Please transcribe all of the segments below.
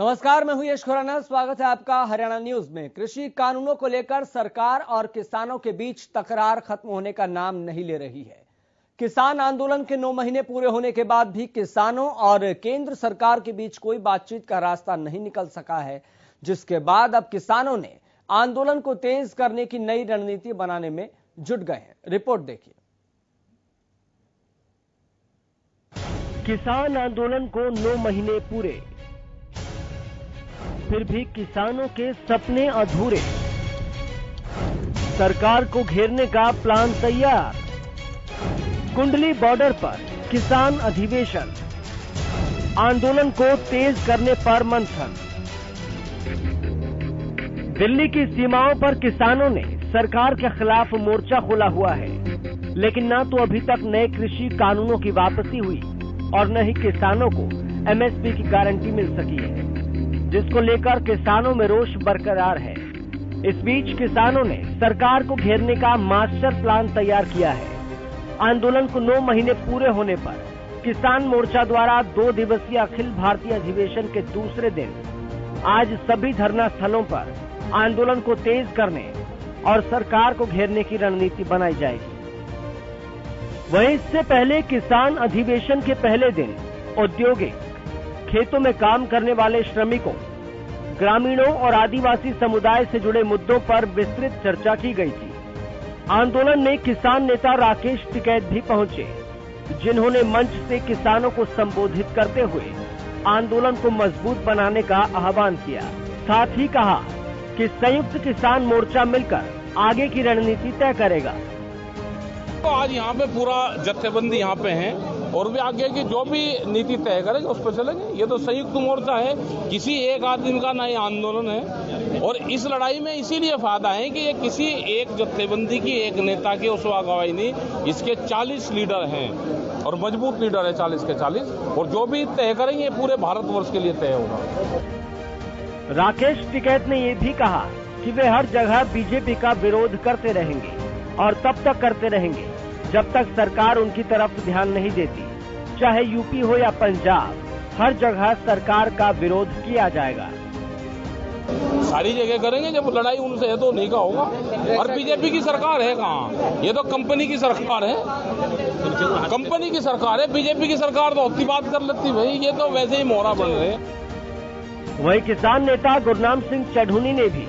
नमस्कार, मैं हूं यश खुराना। स्वागत है आपका हरियाणा न्यूज में। कृषि कानूनों को लेकर सरकार और किसानों के बीच तकरार खत्म होने का नाम नहीं ले रही है। किसान आंदोलन के 9 महीने पूरे होने के बाद भी किसानों और केंद्र सरकार के बीच कोई बातचीत का रास्ता नहीं निकल सका है, जिसके बाद अब किसानों ने आंदोलन को तेज करने की नई रणनीति बनाने में जुट गए हैं। रिपोर्ट देखिए। किसान आंदोलन को 9 महीने पूरे, फिर भी किसानों के सपने अधूरे। सरकार को घेरने का प्लान तैयार। कुंडली बॉर्डर पर किसान अधिवेशन, आंदोलन को तेज करने पर मंथन। दिल्ली की सीमाओं पर किसानों ने सरकार के खिलाफ मोर्चा खोला हुआ है, लेकिन ना तो अभी तक नए कृषि कानूनों की वापसी हुई और न ही किसानों को एमएसपी की गारंटी मिल सकी है, जिसको लेकर किसानों में रोष बरकरार है। इस बीच किसानों ने सरकार को घेरने का मास्टर प्लान तैयार किया है। आंदोलन को 9 महीने पूरे होने पर किसान मोर्चा द्वारा 2 दिवसीय अखिल भारतीय अधिवेशन के दूसरे दिन आज सभी धरना स्थलों पर आंदोलन को तेज करने और सरकार को घेरने की रणनीति बनाई जाएगी। वहीं इससे पहले किसान अधिवेशन के पहले दिन औद्योगिक, खेतों में काम करने वाले श्रमिकों, ग्रामीणों और आदिवासी समुदाय से जुड़े मुद्दों पर विस्तृत चर्चा की गई थी। आंदोलन में किसान नेता राकेश टिकैत भी पहुंचे, जिन्होंने मंच से किसानों को संबोधित करते हुए आंदोलन को मजबूत बनाने का आह्वान किया। साथ ही कहा कि संयुक्त किसान मोर्चा मिलकर आगे की रणनीति तय करेगा। तो आज यहाँ पे पूरा जत्थेबंदी यहाँ पे है और भी आगे की जो भी नीति तय करेंगे उस पर चलेंगे। ये तो संयुक्त मोर्चा है, किसी एक आदमी का ना ये आंदोलन है। और इस लड़ाई में इसीलिए फायदा है कि ये किसी एक जत्थेबंदी की, एक नेता की उसको अगुवाई नहीं। इसके 40 लीडर हैं और मजबूत लीडर है, 40 के 40। और जो भी तय करेंगे पूरे भारतवर्ष के लिए तय होगा। राकेश टिकैत ने ये भी कहा कि वे हर जगह बीजेपी का विरोध करते रहेंगे और तब तक करते रहेंगे जब तक सरकार उनकी तरफ ध्यान नहीं देती। चाहे यूपी हो या पंजाब, हर जगह सरकार का विरोध किया जाएगा। सारी जगह करेंगे, जब लड़ाई उनसे है तो नहीं का होगा। और बीजेपी की सरकार है कहाँ? ये तो कंपनी की सरकार है, कंपनी की सरकार है। बीजेपी की सरकार तो अपनी बात कर लेती भाई, ये तो वैसे ही मोहरा बन रहे हैं। वही किसान नेता गुरनाम सिंह चढूनी ने भी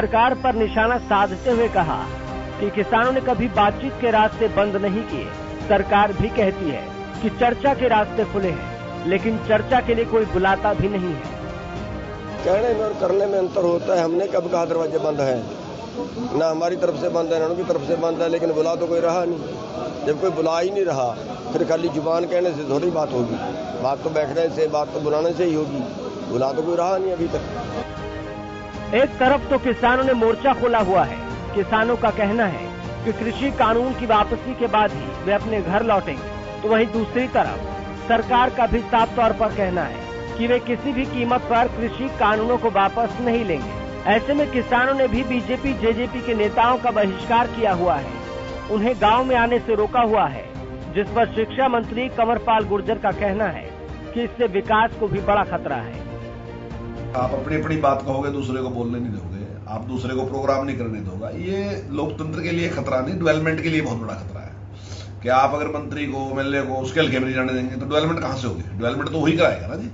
सरकार पर निशाना साधते हुए कहा कि किसानों ने कभी बातचीत के रास्ते बंद नहीं किए। सरकार भी कहती है कि चर्चा के रास्ते खुले हैं, लेकिन चर्चा के लिए कोई बुलाता भी नहीं है। कहने में और करने में अंतर होता है। हमने कब कहा दरवाजे बंद हैं? ना हमारी तरफ से बंद है ना उनकी तरफ से बंद है, लेकिन बुला तो कोई रहा नहीं। जब कोई बुला ही नहीं रहा, फिर खाली जुबान कहने से थोड़ी बात होगी। बात तो बैठने से, बात तो बुलाने से ही होगी। बुला तो कोई रहा नहीं अभी तक। एक तरफ तो किसानों ने मोर्चा खोला हुआ है। किसानों का कहना है कि कृषि कानून की वापसी के बाद ही वे अपने घर लौटेंगे, तो वहीं दूसरी तरफ सरकार का भी साफ तौर पर कहना है कि वे किसी भी कीमत पर कृषि कानूनों को वापस नहीं लेंगे। ऐसे में किसानों ने भी बीजेपी जेजेपी के नेताओं का बहिष्कार किया हुआ है, उन्हें गांव में आने से रोका हुआ है, जिस पर शिक्षा मंत्री कंवर पाल गुर्जर का कहना है कि इससे विकास को भी बड़ा खतरा है। आप अपनी अपनी बात कहोगे, दूसरे को बोलने नहीं दोगे, आप दूसरे को प्रोग्राम नहीं करने दोगा। ये लोकतंत्र के लिए खतरा नहीं, डेवलपमेंट के लिए बहुत बड़ा खतरा है। कि आप अगर मंत्री को, एमएलए को उसके हल्के में नहीं जाने देंगे तो डेवलपमेंट कहाँ से होगी? डेवलपमेंट तो वही कराएगा ना जी।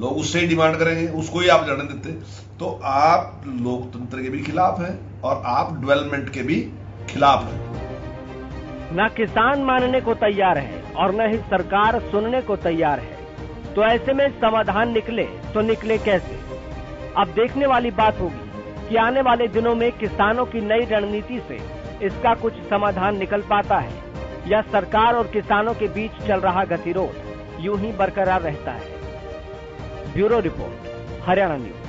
लोग उससे ही डिमांड करेंगे, उसको ही आप जाने देते। तो आप लोकतंत्र के भी खिलाफ हैं और आप डेवलपमेंट के भी खिलाफ हैं। न किसान मानने को तैयार है और न ही सरकार सुनने को तैयार है। तो ऐसे में समाधान निकले तो निकले कैसे? अब देखने वाली बात होगी कि आने वाले दिनों में किसानों की नई रणनीति से इसका कुछ समाधान निकल पाता है या सरकार और किसानों के बीच चल रहा गतिरोध यूं ही बरकरार रहता है। Bureau report, Haryana news.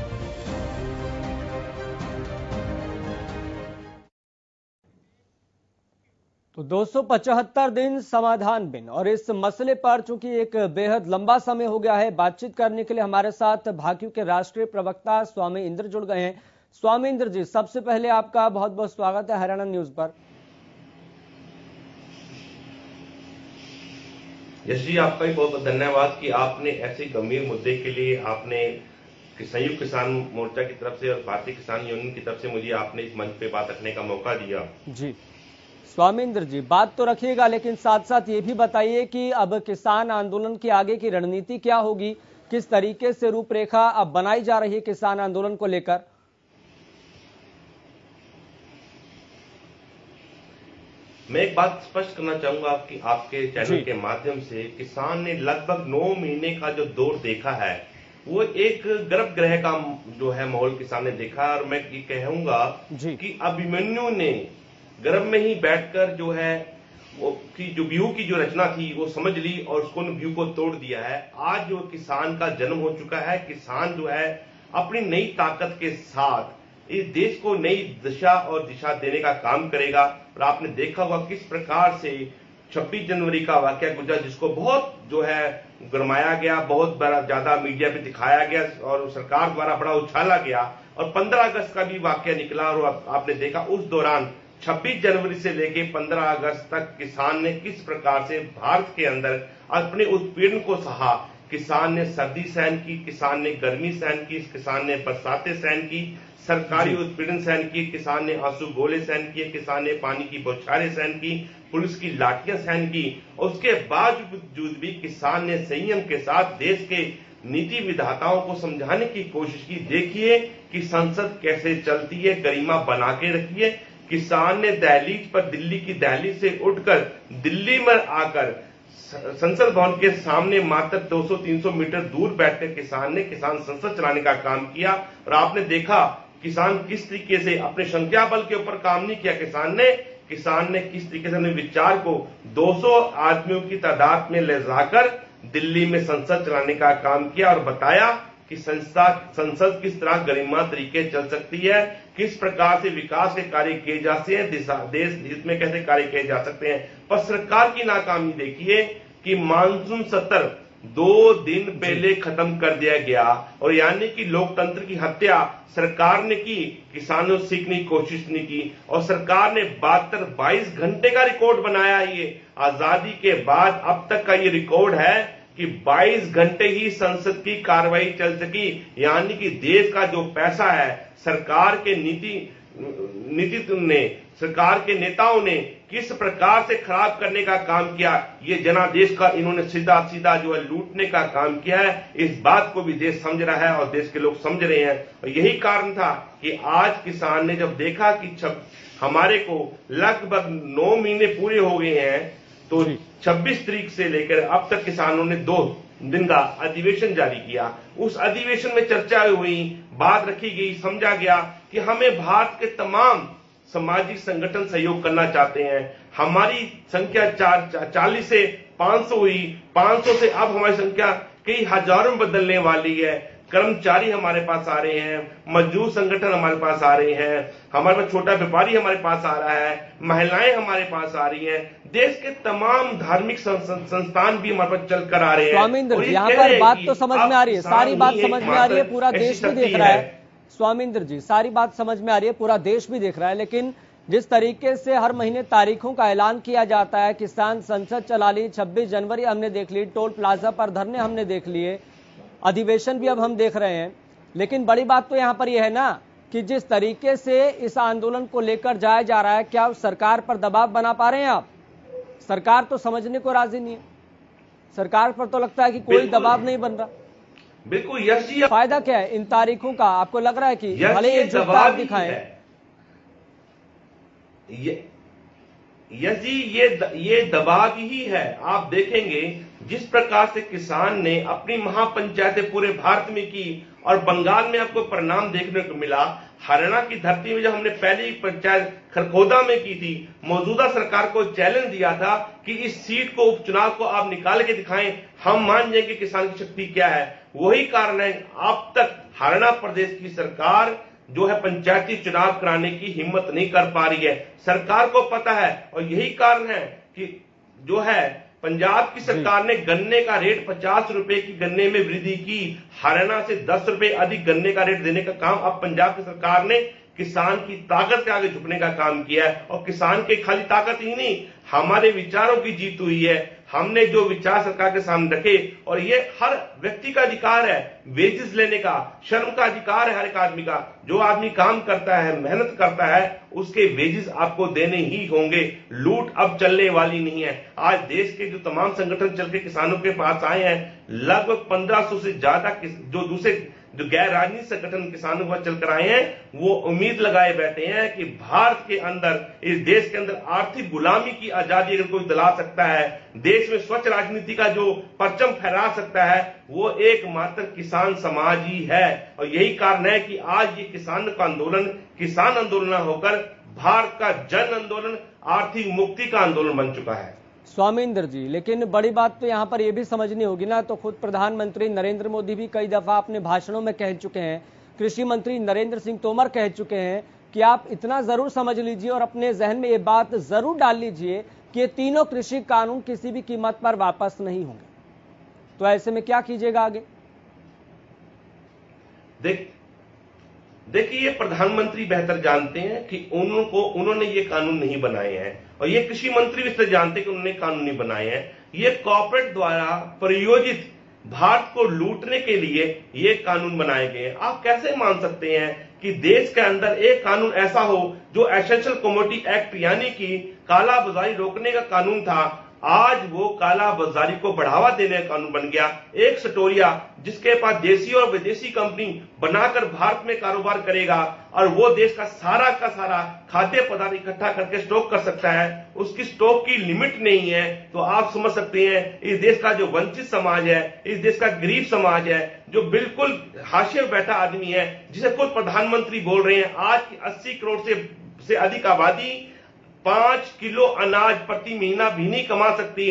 तो 275 दिन समाधान बिन, और इस मसले पर चूंकि एक बेहद लंबा समय हो गया है, बातचीत करने के लिए हमारे साथ भाकियू के राष्ट्रीय प्रवक्ता स्वामीन्द्र जुड़ गए हैं। स्वामीन्द्र जी, सबसे पहले आपका बहुत बहुत स्वागत है हरियाणा न्यूज पर। यश जी, आपका भी बहुत बहुत धन्यवाद कि आपने ऐसे गंभीर मुद्दे के लिए आपने कि संयुक्त किसान मोर्चा की तरफ से और भारतीय किसान यूनियन की तरफ से मुझे आपने इस मंच पे बात रखने का मौका दिया। जी स्वामीन्द्र जी, बात तो रखिएगा, लेकिन साथ साथ ये भी बताइए कि अब किसान आंदोलन की आगे की रणनीति क्या होगी, किस तरीके से रूपरेखा अब बनाई जा रही है किसान आंदोलन को लेकर। मैं एक बात स्पष्ट करना चाहूंगा आपकी आपके चैनल के माध्यम से, किसान ने लगभग 9 महीने का जो दौर देखा है वो एक गर्भगृह का जो है माहौल किसान ने देखा। और मैं ये कहूंगा कि अभिमन्यु ने गर्भ में ही बैठकर जो है वो की जो व्यूह की जो रचना थी वो समझ ली और उसको व्यूह को तोड़ दिया है। आज जो किसान का जन्म हो चुका है, किसान जो है अपनी नई ताकत के साथ इस देश को नई दिशा और दिशा देने का काम करेगा। और आपने देखा हुआ किस प्रकार से 26 जनवरी का वाकया गुजरा, जिसको बहुत जो है गरमाया गया, बहुत ज्यादा मीडिया पे दिखाया गया और सरकार द्वारा बड़ा उछाला गया, और 15 अगस्त का भी वाकया निकला। और आपने देखा उस दौरान 26 जनवरी से लेके 15 अगस्त तक किसान ने किस प्रकार से भारत के अंदर अपने उत्पीड़न को सहा। किसान ने सर्दी सहन की, किसान ने गर्मी सहन की, किसान ने बरसातें सहन की, सरकारी उत्पीड़न सहन किए, किसान ने आंसू गोले सहन किए, किसान ने पानी की बौछारें सहन की, पुलिस की लाठियां सहन की, और उसके बावजूद भी किसान ने संयम के साथ देश के नीति विधाताओं को समझाने की कोशिश की, देखिए कि संसद कैसे चलती है, गरिमा बना के रखिए। किसान ने दहलीज पर दिल्ली की दहलीज से उठकर दिल्ली में आकर संसद भवन के सामने मात्र 200-300 मीटर दूर बैठकर किसान ने किसान संसद चलाने का काम किया। और आपने देखा किसान किस तरीके से अपने संख्या बल के ऊपर काम नहीं किया, किसान ने किस तरीके से अपने विचार को 200 आदमियों की तादाद में ले जाकर दिल्ली में संसद चलाने का काम किया और बताया कि संसद किस तरह गरिमा तरीके चल सकती है, किस प्रकार से विकास के कार्य किए जा सकते हैं, देश हित में कैसे कार्य किए जा सकते हैं। पर सरकार की नाकामी देखिए कि मानसून सत्र 2 दिन पहले खत्म कर दिया गया, और यानी कि लोकतंत्र की हत्या सरकार ने की, किसानों से सीखने की कोशिश नहीं की। और सरकार ने 22 घंटे का रिकॉर्ड बनाया, ये आजादी के बाद अब तक का ये रिकॉर्ड है कि 22 घंटे ही संसद की कार्रवाई चल सकी। यानी कि देश का जो पैसा है सरकार के नीति ने, सरकार के नेताओं ने किस प्रकार से खराब करने का काम किया, ये जनादेश का इन्होंने सीधा जो है लूटने का काम किया है। इस बात को भी देश समझ रहा है और देश के लोग समझ रहे हैं। और यही कारण था कि आज किसान ने जब देखा कि हमारे को लगभग 9 महीने पूरे हो गए हैं, तो 26 तारीख से लेकर अब तक किसानों ने 2 दिन का अधिवेशन जारी किया। उस अधिवेशन में चर्चा हुई, बात रखी गई, समझा गया कि हमें भारत के तमाम सामाजिक संगठन सहयोग करना चाहते हैं। हमारी संख्या 40 से 500 हुई, 500 से अब हमारी संख्या कई हजारों बदलने वाली है। कर्मचारी हमारे पास आ रहे हैं, मजदूर संगठन हमारे पास आ रहे हैं, हमारे पास छोटा व्यापारी हमारे पास आ रहा है, महिलाएं हमारे पास आ रही हैं, देश के तमाम धार्मिक संस्थान भी हमारे पास चल कर आ रहे हैं। स्वामीन्द्र जी, यहाँ पर बात तो समझ में आ रही है, सारी बात समझ में आ रही है, पूरा देश भी देख रहा है। स्वामीन्द्र जी, सारी बात समझ में आ रही है, पूरा देश भी देख रहा है, लेकिन जिस तरीके से हर महीने तारीखों का ऐलान किया जाता है, किसान संसद चला ली, 26 जनवरी हमने देख ली, टोल प्लाजा पर धरने हमने देख लिए, अधिवेशन भी अब हम देख रहे हैं, लेकिन बड़ी बात तो यहाँ पर यह है ना कि जिस तरीके से इस आंदोलन को लेकर जाया जा रहा है, क्या सरकार पर दबाव बना पा रहे हैं आप? सरकार तो समझने को राजी नहीं है, सरकार पर तो लगता है कि कोई दबाव नहीं बन रहा। बिल्कुल यश जी, फायदा क्या है इन तारीखों का? आपको लग रहा है कि भले एक दबाव दिखाएं, यश जी ये दबाव ही है। आप देखेंगे जिस प्रकार से किसान ने अपनी महापंचायतें पूरे भारत में की, और बंगाल में आपको परिणाम देखने को मिला। हरियाणा की धरती में जब हमने पहली पंचायत खरखौदा में की थी, मौजूदा सरकार को चैलेंज दिया था कि इस सीट को, उपचुनाव को आप निकाल के दिखाएं, हम मान जाएंगे किसान की शक्ति क्या है। वही कारण है अब तक हरियाणा प्रदेश की सरकार जो है पंचायती चुनाव कराने की हिम्मत नहीं कर पा रही है, सरकार को पता है। और यही कारण है कि जो है पंजाब की सरकार ने गन्ने का रेट 50 रुपए की गन्ने में वृद्धि की, हरियाणा से 10 रुपए अधिक गन्ने का रेट देने का काम अब पंजाब की सरकार ने किसान की ताकत के आगे झुकने का काम किया है। और किसान के खाली ताकत ही नहीं, हमारे विचारों की जीत हुई है, हमने जो विचार सरकार के सामने रखे, और ये हर व्यक्ति का अधिकार है वेजेस लेने का, श्रम का अधिकार है हर एक आदमी का। जो आदमी काम करता है, मेहनत करता है, उसके वेजेस आपको देने ही होंगे। लूट अब चलने वाली नहीं है। आज देश के जो तमाम संगठन चल के किसानों के पास आए हैं, लगभग 1500 से ज्यादा जो दूसरे जो गैर राजनीतिक संगठन किसानों पर चलकर आए हैं, वो उम्मीद लगाए बैठे हैं कि भारत के अंदर, इस देश के अंदर आर्थिक गुलामी की आजादी अगर कोई दिला सकता है, देश में स्वच्छ राजनीति का जो परचम फहरा सकता है, वो एकमात्र किसान समाज ही है। और यही कारण है कि आज ये किसान का आंदोलन किसान आंदोलन होकर भारत का जन आंदोलन, आर्थिक मुक्ति का आंदोलन बन चुका है। स्वामीन्द्र जी, लेकिन बड़ी बात तो यहाँ पर यह भी समझनी होगी ना, तो खुद प्रधानमंत्री नरेंद्र मोदी भी कई दफा अपने भाषणों में कह चुके हैं, कृषि मंत्री नरेंद्र सिंह तोमर कह चुके हैं कि आप इतना जरूर समझ लीजिए और अपने जहन में ये बात जरूर डाल लीजिए कि ये तीनों कृषि कानून किसी भी कीमत पर वापस नहीं होंगे। तो ऐसे में क्या कीजिएगा आगे? देखिए, ये प्रधानमंत्री बेहतर जानते हैं कि उन्होंने ये कानून नहीं बनाए हैं, और ये कृषि मंत्री भी इससे जानते हैं कि उन्होंने कानून नहीं बनाए हैं। ये कॉर्पोरेट द्वारा प्रयोजित, भारत को लूटने के लिए ये कानून बनाए गए हैं। आप कैसे मान सकते हैं कि देश के अंदर एक कानून ऐसा हो जो एसेंशियल कमोडिटी एक्ट यानी कि कालाबाजारी रोकने का कानून था, आज वो कालाबाजारी को बढ़ावा देने का कानून बन गया। एक सटोरिया जिसके पास देशी और विदेशी कंपनी बनाकर भारत में कारोबार करेगा और वो देश का सारा खाद्य पदार्थ इकट्ठा करके स्टॉक कर सकता है, उसकी स्टॉक की लिमिट नहीं है। तो आप समझ सकते हैं इस देश का जो वंचित समाज है, इस देश का गरीब समाज है, जो बिल्कुल हाशिए में बैठा आदमी है, जिसे खुद प्रधानमंत्री बोल रहे हैं, आज की 80 करोड़ से अधिक आबादी 5 किलो अनाज प्रति महीना भी नहीं कमा सकती।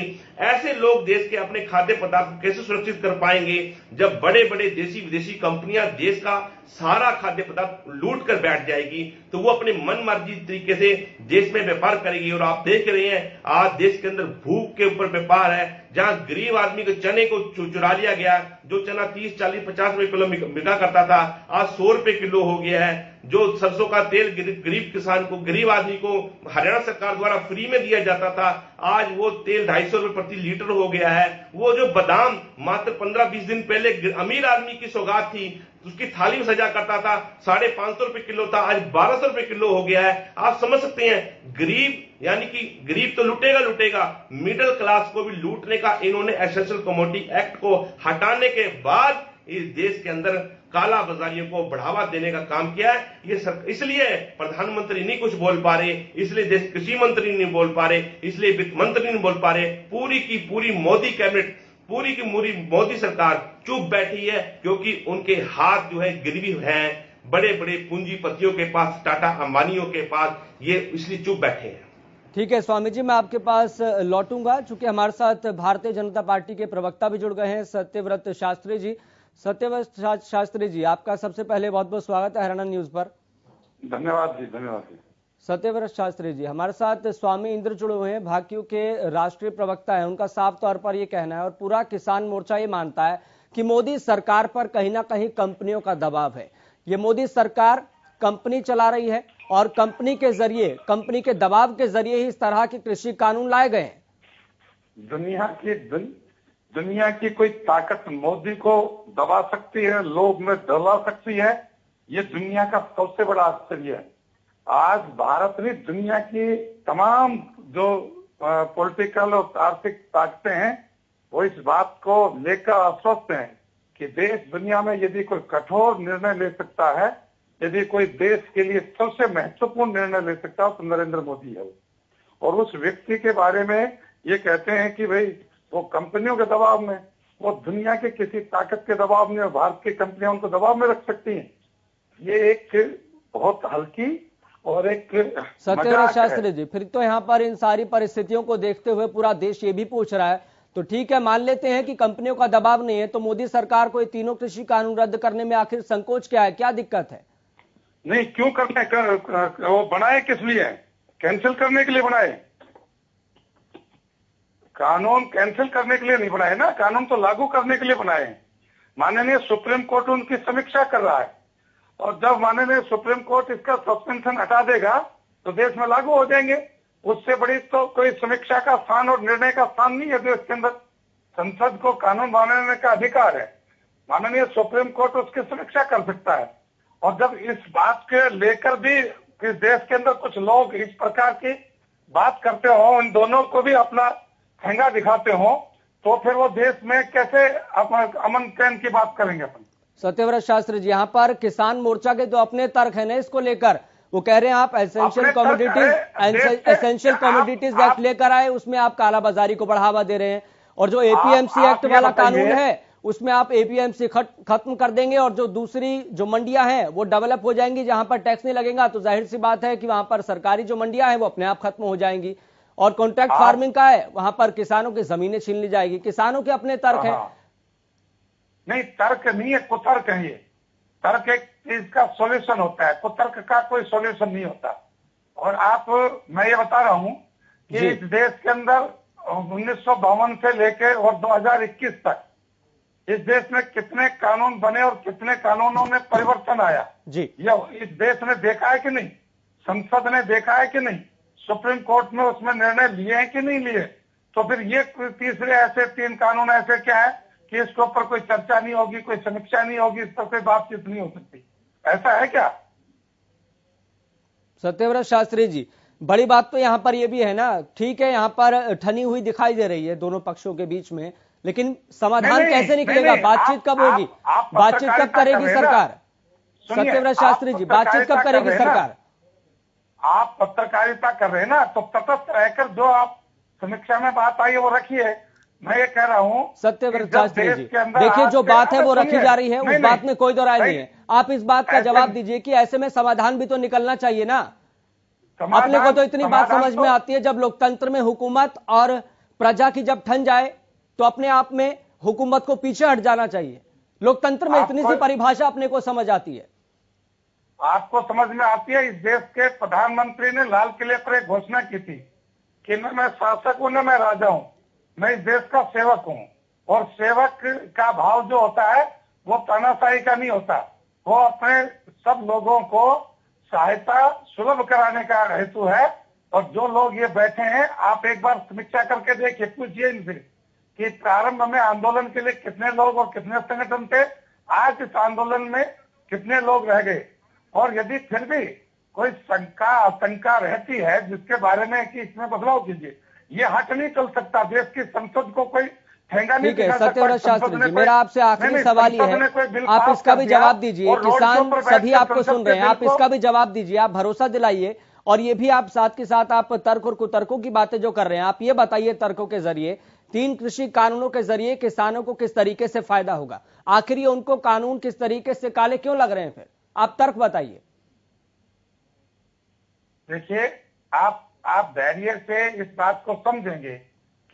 ऐसे लोग देश के अपने खाद्य पदार्थ कैसे सुरक्षित कर पाएंगे जब बड़े बड़े देशी विदेशी कंपनियां देश का सारा खाद्य पदार्थ लूट कर बैठ जाएगी, तो वो अपने मनमर्जी तरीके से देश में व्यापार करेगी। और आप देख रहे हैं आज देश के अंदर भूख के ऊपर व्यापार है, जहां गरीब आदमी के चने को चुरा लिया गया, जो चना 30, 40, 50 रुपए किलो बिका करता था, आज 100 रुपए किलो हो गया है। जो सरसों का तेल गरीब किसान को, गरीब आदमी को हरियाणा सरकार द्वारा फ्री में दिया जाता था, आज वो तेल 250 रुपए प्रति लीटर हो गया है। वो जो बादाम मात्र 15-20 दिन पहले अमीर आदमी की सौगात थी, उसकी थाली में सजा करता था, 550 रुपए किलो था, आज 1200 रुपए किलो हो गया है। आप समझ सकते हैं गरीब यानी कि गरीब तो लूटेगा लूटेगा, मिडिल क्लास को भी लूटने का इन्होंने एसेंशियल कमोडिटी एक्ट को हटाने के बाद इस देश के अंदर कालाबाजारियों को बढ़ावा देने का काम किया है। ये इसलिए प्रधानमंत्री नहीं कुछ बोल पा रहे, इसलिए देश कृषि मंत्री नहीं बोल पा रहे, इसलिए वित्त मंत्री नहीं बोल पा रहे। पूरी की पूरी मोदी कैबिनेट, पूरी की पूरी मोदी सरकार चुप बैठी है, क्योंकि उनके हाथ जो है गिरवी हैं बड़े बड़े पूंजीपतियों के पास, टाटा अंबानियों के पास, ये इसलिए चुप बैठे हैं। ठीक है स्वामी जी, मैं आपके पास लौटूंगा, चूंकि हमारे साथ भारतीय जनता पार्टी के प्रवक्ता भी जुड़ गए हैं, सत्यव्रत शास्त्री जी। सत्यव्रत शास्त्री जी, आपका सबसे पहले बहुत बहुत स्वागत है हरियाणा न्यूज पर। धन्यवाद जी, धन्यवाद जी। सत्यव्रत शास्त्री जी, हमारे साथ स्वामीन्द्र जुड़े हुए हैं, भाकियू के राष्ट्रीय प्रवक्ता हैं। उनका साफ तौर पर ये कहना है और पूरा किसान मोर्चा ये मानता है कि मोदी सरकार पर कहीं ना कहीं कंपनियों का दबाव है। ये मोदी सरकार कंपनी चला रही है और कंपनी के जरिए, कंपनी के दबाव के जरिए ही इस तरह के कृषि कानून लाए गए हैं। दुनिया की कोई ताकत मोदी को दबा सकती है, लोग में डला सकती है, ये दुनिया का सबसे बड़ा आश्चर्य है। आज भारत ने दुनिया की तमाम जो पॉलिटिकल और आर्थिक ताकतें हैं, वो इस बात को लेकर आश्वस्त हैं कि देश दुनिया में यदि कोई कठोर निर्णय ले सकता है, यदि कोई देश के लिए सबसे महत्वपूर्ण निर्णय ले सकता है, तो नरेंद्र मोदी है। और उस व्यक्ति के बारे में ये कहते हैं कि भाई वो कंपनियों के दबाव में, वो दुनिया के किसी ताकत के दबाव में, भारत की कंपनियां उनको दबाव में रख सकती हैं। ये एक बहुत हल्की और एक सत्यव्रत शास्त्री जी, फिर तो यहाँ पर इन सारी परिस्थितियों को देखते हुए पूरा देश ये भी पूछ रहा है, तो ठीक है मान लेते हैं कि कंपनियों का दबाव नहीं है, तो मोदी सरकार को ये तीनों कृषि कानून रद्द करने में आखिर संकोच क्या है? क्या दिक्कत है? नहीं, क्यों करने वो बनाए, किस लिए? कैंसिल करने के लिए बनाए। कानून कैंसिल करने के लिए नहीं बनाए ना, कानून तो लागू करने के लिए बनाए हैं। माननीय सुप्रीम कोर्ट उनकी समीक्षा कर रहा है, और जब माननीय सुप्रीम कोर्ट इसका सस्पेंशन हटा देगा तो देश में लागू हो जाएंगे। उससे बड़ी तो कोई समीक्षा का स्थान और निर्णय का स्थान नहीं है देश के अंदर। संसद को कानून बनाने का अधिकार है, माननीय सुप्रीम कोर्ट उसकी समीक्षा कर सकता है। और जब इस बात के लेकर भी इस देश के अंदर कुछ लोग इस प्रकार की बात करते हो, उन दोनों को भी अपना ठेंगा दिखाते हो, तो फिर वो देश में कैसे अमन चैन की बात करेंगे अपन। सत्यव्रत शास्त्री जी, यहाँ पर किसान मोर्चा के जो अपने तर्क है ना, इसको लेकर वो कह रहे हैं आप एसेंशियल कमोडिटीज एक्ट लेकर आए, उसमें आप कालाबाजारी को बढ़ावा दे रहे हैं, और जो एपीएमसी एक्ट वाला कानून है उसमें आप एपीएमसी खत्म कर देंगे, और जो दूसरी जो मंडियां हैं वो डेवलप हो जाएंगी, जहां पर टैक्स नहीं लगेगा, तो जाहिर सी बात है कि वहां पर सरकारी जो मंडियां हैं वो अपने आप खत्म हो जाएंगी, और कॉन्ट्रैक्ट फार्मिंग का है वहां पर किसानों की जमीनें छीन ली जाएगी। किसानों के अपने तर्क है, नहीं तर्क नहीं है, कुतर्क है। ये तर्क एक चीज का सोल्यूशन होता है, कुतर्क का कोई सोल्यूशन नहीं होता। और आप, मैं ये बता रहा हूँ कि इस देश के अंदर 1952 से लेकर और 2021 तक इस देश में कितने कानून बने और कितने कानूनों में परिवर्तन आया, ये इस देश ने देखा है कि नहीं, संसद ने देखा है कि नहीं, सुप्रीम कोर्ट में उसमें निर्णय लिए हैं कि नहीं लिए। तो फिर ये तीसरे ऐसे तीन कानून ऐसे क्या है कि इसके ऊपर कोई चर्चा नहीं होगी, कोई समीक्षा नहीं होगी, इस पर कोई बातचीत नहीं हो सकती, ऐसा है क्या? सत्यव्रत शास्त्री जी, बड़ी बात तो यहाँ पर यह भी है ना, ठीक है यहाँ पर ठनी हुई दिखाई दे रही है दोनों पक्षों के बीच में, लेकिन समाधान कैसे निकलेगा? बातचीत कब होगी? बातचीत कब करेगी सरकार? सत्यव्रत शास्त्री जी, बातचीत कब करेगी सरकार? आप पत्रकारिता कर रहे हैं ना, तो तटस्थ रहकर जो आप समीक्षा में बात आई है वो रखिए। मैं ये कह रहा हूँ सत्यव्रत शास्त्री जी, देखिए जो बात है वो रखी जा रही है, उस बात में कोई दो राय नहीं है। आप इस बात का जवाब दीजिए कि ऐसे में समाधान भी तो निकलना चाहिए ना। अपने को तो इतनी बात समझ में आती है, जब लोकतंत्र में हुकूमत और प्रजा की जब ठन जाए तो अपने आप में हुकूमत को पीछे हट जाना चाहिए। लोकतंत्र में इतनी सी परिभाषा अपने को समझ आती है, आपको समझ में आती है। इस देश के प्रधानमंत्री ने लाल किले पर एक घोषणा की थी कि न मैं शासक हूं न मैं राजा हूं, मैं इस देश का सेवक हूं। और सेवक का भाव जो होता है वो तानाशाही का नहीं होता, वो अपने सब लोगों को सहायता सुलभ कराने का हेतु है। और जो लोग ये बैठे हैं, आप एक बार समीक्षा करके देखिए, पूछिए इनसे कि प्रारंभ में आंदोलन के लिए कितने लोग और कितने संगठन थे, आज इस आंदोलन में कितने लोग रह गए। और यदि फिर भी कोई शंका रहती है जिसके बारे में कि इसमें बदलाव कीजिए, ये हट नहीं चल सकता। देश की संसद को कोई ठेंगा नहीं दिखा सकता। सत्यव्रत शास्त्री जी, मेरा आपसे आखिरी सवाल ये है, आप इसका भी जवाब दीजिए। किसान सभी आपको सुन रहे हैं, आप इसका भी जवाब दीजिए, आप भरोसा दिलाइए। और ये भी आप साथ के साथ आप तर्क और कुतर्कों की बातें जो कर रहे हैं, आप ये बताइए तर्कों के जरिए तीन कृषि कानूनों के जरिए किसानों को किस तरीके से फायदा होगा? आखिर ये उनको कानून किस तरीके से काले क्यों लग रहे हैं? फिर आप तर्क बताइए। देखिए, आप धैर्य से इस बात को समझेंगे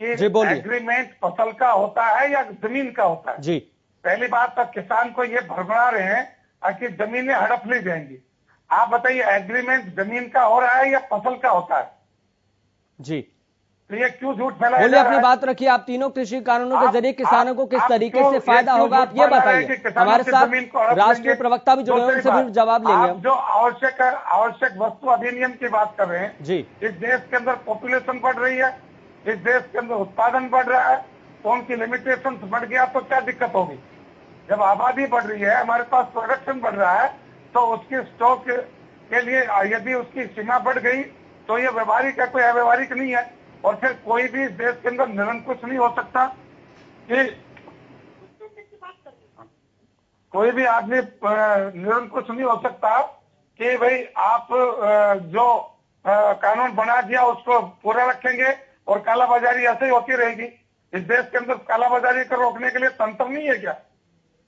कि एग्रीमेंट फसल का होता है या जमीन का होता है। जी, पहली बात तो किसान को ये भरमड़ा रहे हैं कि जमीनें हड़प ली जाएंगी। आप बताइए, एग्रीमेंट जमीन का हो रहा है या फसल का होता है? जी, तो ये क्यों झूठ फैलाया? बोलिए, अपनी बात रखिए। आप तीनों कृषि कानूनों के जरिए किसानों को किस तरीके से फायदा होगा, आप ये बताइए। हमारे साथ राष्ट्रीय प्रवक्ता भी जुड़े हैं, उनसे भी जवाब लेंगे। आप जो आवश्यक वस्तु अधिनियम की बात कर रहे हैं, जी, इस देश के अंदर पॉपुलेशन बढ़ रही है, इस देश के अंदर उत्पादन बढ़ रहा है, तो उनकी लिमिटेशन बढ़ गया तो क्या दिक्कत होगी? जब आबादी बढ़ रही है, हमारे पास प्रोडक्शन बढ़ रहा है, तो उसकी स्टॉक के लिए यदि उसकी सीमा बढ़ गई तो ये व्यवहारिक है, कोई अव्यवहारिक नहीं है। और फिर कोई भी इस देश के अंदर निरंकुश नहीं हो सकता कि कोई भी आदमी निरंकुश नहीं हो सकता कि भाई आप जो कानून बना दिया उसको पूरा रखेंगे और कालाबाजारी ऐसे ही होती रहेगी। इस देश के अंदर कालाबाजारी को रोकने के लिए तंत्र नहीं है क्या?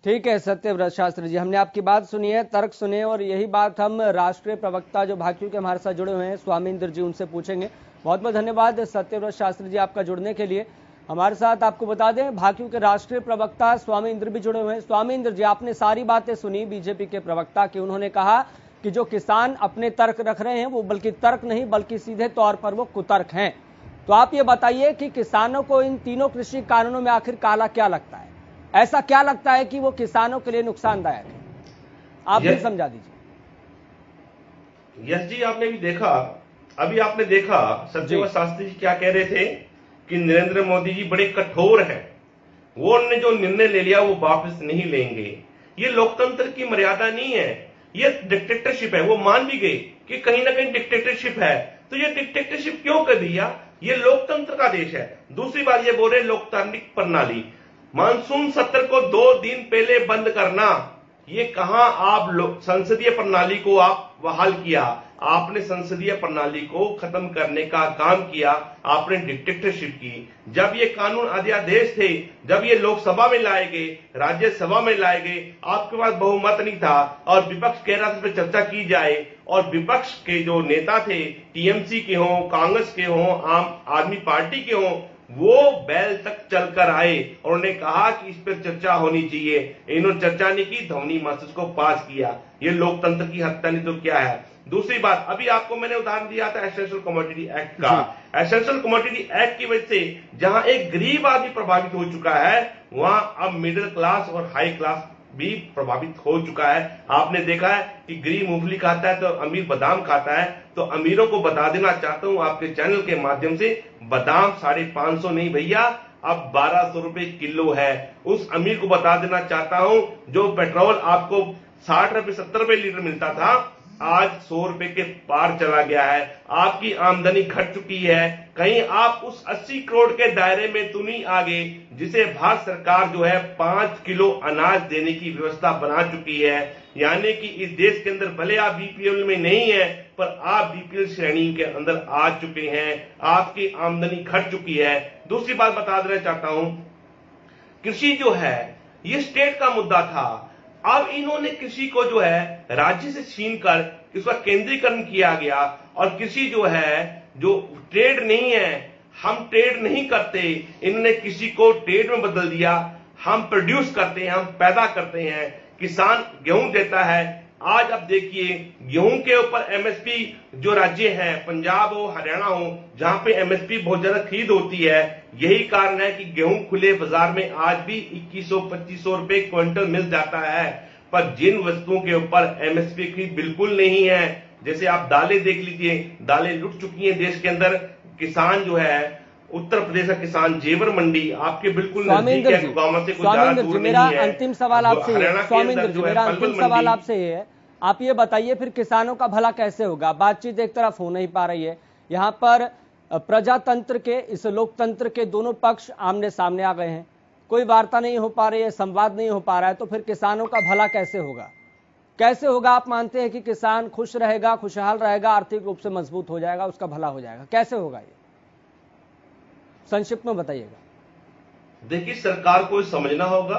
ठीक है सत्यव्रत शास्त्री जी, हमने आपकी बात सुनी है, तर्क सुने, और यही बात हम राष्ट्रीय प्रवक्ता जो भाकियू के हमारे साथ जुड़े हुए हैं स्वामीन्द्र जी, उनसे पूछेंगे। बहुत बहुत धन्यवाद सत्यव्रत शास्त्री जी आपका जुड़ने के लिए हमारे साथ। आपको बता दें, भाकियू के राष्ट्रीय प्रवक्ता स्वामीन्द्र भी जुड़े हुए हैं। स्वामीन्द्र जी, आपने सारी बातें सुनी बीजेपी के प्रवक्ता की। उन्होंने कहा कि जो किसान अपने तर्क रख रहे हैं वो बल्कि तर्क नहीं बल्कि सीधे तौर पर वो कुतर्क हैं। तो आप ये बताइए कि किसानों को इन तीनों कृषि कानूनों में आखिर काला क्या लगता है? ऐसा क्या लगता है कि वो किसानों के लिए नुकसानदायक है? आप भी समझा दीजिए। यश जी, आपने भी देखा अभी आपने देखा सत्यव्रत शास्त्री जी क्या कह रहे थे कि नरेंद्र मोदी जी बड़े कठोर हैं, वो उन्होंने जो निर्णय ले लिया वो वापस नहीं लेंगे। ये लोकतंत्र की मर्यादा नहीं है, ये डिक्टेटरशिप है। वो मान भी गए कि कहीं ना कहीं डिक्टेटरशिप है, तो ये डिक्टेटरशिप क्यों कर दिया? ये लोकतंत्र का देश है। दूसरी बात ये बोल रहे लोकतांत्रिक प्रणाली, मानसून सत्र को 2 दिन पहले बंद करना, ये कहां आप संसदीय प्रणाली को आप बहाल किया? आपने संसदीय प्रणाली को खत्म करने का काम किया, आपने डिक्टेटरशिप की। जब ये कानून अध्यादेश थे, जब ये लोकसभा में लाए गए, राज्यसभा में लाए गए, आपके पास बहुमत नहीं था और विपक्ष कह रहा था इस पर चर्चा की जाए, और विपक्ष के जो नेता थे, टीएमसी के हों, कांग्रेस के हों, आम आदमी पार्टी के हों, वो बैल तक चलकर आए और उन्होंने कहा कि इस पर चर्चा होनी चाहिए। इन्होंने चर्चा नहीं की, ध्वनि मसौदे को पास किया। ये लोकतंत्र की हत्या नहीं तो क्या है। दूसरी बात, अभी आपको मैंने उदाहरण दिया था एसेंशियल कमोडिटी एक्ट का। एसेंशियल कमोडिटी एक्ट की वजह से जहां एक गरीब आदमी प्रभावित हो चुका है, वहां अब मिडिल क्लास और हाई क्लास भी प्रभावित हो चुका है। आपने देखा है कि गरीब मूंगफली खाता है तो अमीर बादाम खाता है। तो अमीरों को बता देना चाहता हूं आपके चैनल के माध्यम से, बादाम 550 नहीं भैया, अब 1200 रुपए किलो है। उस अमीर को बता देना चाहता हूं जो पेट्रोल आपको 60 रुपए 70 रुपए लीटर मिलता था, आज 100 रुपए के पार चला गया है। आपकी आमदनी घट चुकी है। कहीं आप उस 80 करोड़ के दायरे में तो नहीं आ गए जिसे भारत सरकार जो है 5 किलो अनाज देने की व्यवस्था बना चुकी है। यानी कि इस देश के अंदर भले आप बीपीएल में नहीं है, पर आप बीपीएल श्रेणी के अंदर आ चुके हैं, आपकी आमदनी घट चुकी है। दूसरी बात बता देना चाहता हूं, कृषि जो है ये स्टेट का मुद्दा था, अब इन्होंने कृषि को जो है राज्य से छीनकर इसका केंद्रीकरण किया गया। और कृषि जो है जो ट्रेड नहीं है, हम ट्रेड नहीं करते, इन्होंने कृषि को ट्रेड में बदल दिया। हम प्रोड्यूस करते हैं, हम पैदा करते हैं, किसान गेहूं देता है। आज आप देखिए गेहूं के ऊपर एमएसपी जो राज्य हैं, पंजाब हो, हरियाणा हो, जहां पे एमएसपी बहुत ज्यादा खरीद होती है, यही कारण है कि गेहूं खुले बाजार में आज भी 2100-2500 रुपए क्विंटल मिल जाता है। पर जिन वस्तुओं के ऊपर एमएसपी की बिल्कुल नहीं है, जैसे आप दालें देख लीजिए, दालें लुट चुकी हैं देश के अंदर। किसान जो है, उत्तर प्रदेश का किसान जेवर मंडी आपके बिल्कुल नजदीक है, गांव से कुछ ज्यादा दूर नहीं है। अंतिम सवाल आपसे, स्वामीन्द्र जी, मेरा अंतिम सवाल आपसे ये है, आप ये बताइए फिर किसानों का भला कैसे होगा? बातचीत एक तरफ हो नहीं पा रही है, यहाँ पर प्रजातंत्र के, इस लोकतंत्र के दोनों पक्ष आमने सामने आ गए हैं, कोई वार्ता नहीं हो पा रही है, संवाद नहीं हो पा रहा है, तो फिर किसानों का भला कैसे होगा? कैसे होगा? आप मानते हैं कि किसान खुश रहेगा, खुशहाल रहेगा, आर्थिक रूप से मजबूत हो जाएगा, उसका भला हो जाएगा? कैसे होगा ये, संक्षिप्त में बताइएगा। देखिए, सरकार को समझना होगा,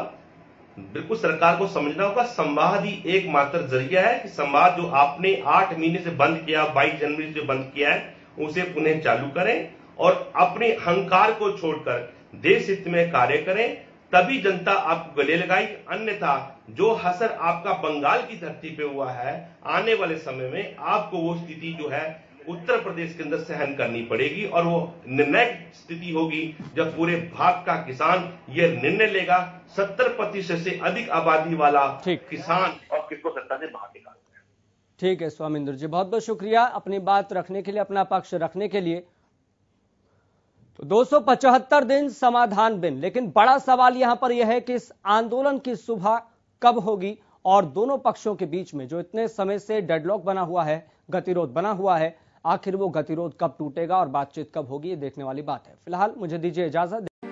बिल्कुल सरकार को समझना होगा, संवाद ही एकमात्र जरिया है कि संवाद जो आपने 8 महीने से बंद किया, 22 जनवरी से बंद किया है, उसे पुनः चालू करें और अपने अहंकार को छोड़कर देश हित में कार्य करें, तभी जनता आपको गले लगाएगी। अन्यथा जो असर आपका बंगाल की धरती पे हुआ है, आने वाले समय में आपको वो स्थिति जो है उत्तर प्रदेश के अंदर सहन करनी पड़ेगी, और वो निर्णायक स्थिति होगी जब पूरे भारत का किसान ये निर्णय लेगा। 70% से अधिक आबादी वाला किसान और किसको सत्ता से बाहर निकालना है। ठीक है स्वामीन्द्र जी, बहुत बहुत शुक्रिया अपनी बात रखने के लिए, अपना पक्ष रखने के लिए। तो 275 दिन समाधान बिन, लेकिन बड़ा सवाल यहां पर यह है कि इस आंदोलन की सुबह कब होगी और दोनों पक्षों के बीच में जो इतने समय से डेडलॉक बना हुआ है, गतिरोध बना हुआ है, आखिर वो गतिरोध कब टूटेगा और बातचीत कब होगी, ये देखने वाली बात है। फिलहाल मुझे दीजिए इजाजत।